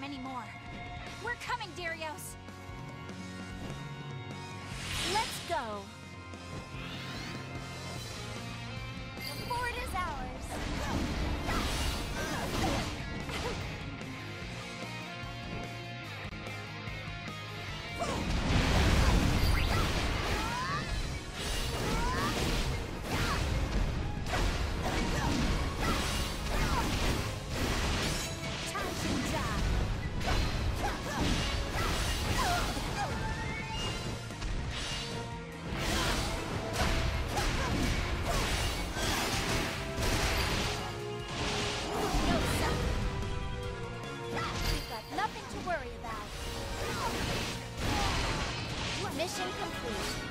them anymore. We're coming, Darios! Let's go! The fort is ours! Mission complete.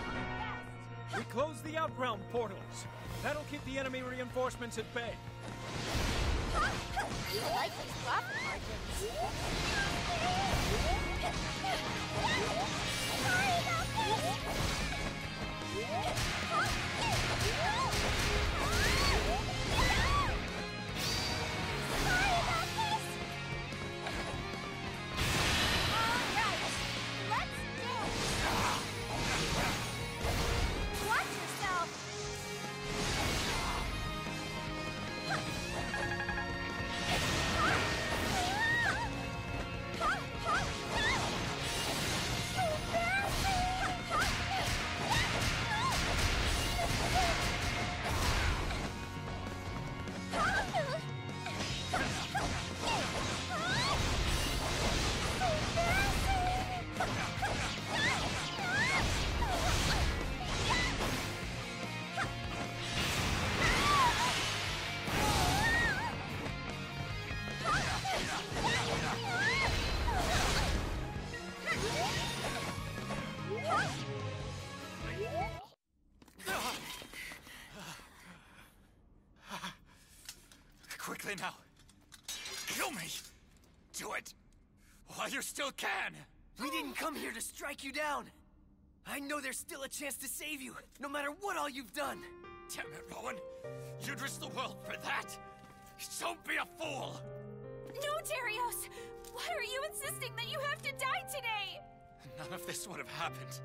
We close the Outrealm portals. That'll keep the enemy reinforcements at bay. You like these profit margins. Quickly now. Kill me! Do it! While you still can! We didn't come here to strike you down! I know there's still a chance to save you, no matter what all you've done! Damn it, Rowan! You'd risk the world for that! Don't be a fool! No, Darios! Why are you insisting that you have to die today? None of this would have happened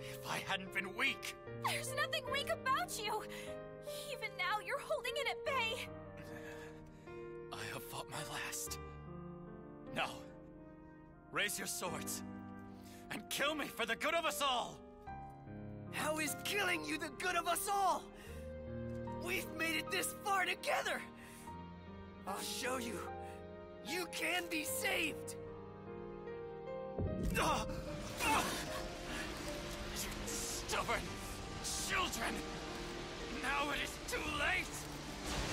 if I hadn't been weak! There's nothing weak about you! Even now, you're holding it at bay! I have fought my last. Now, raise your swords and kill me for the good of us all! How is killing you the good of us all? We've made it this far together! I'll show you. You can be saved! You stubborn children! Now it is too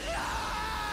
late!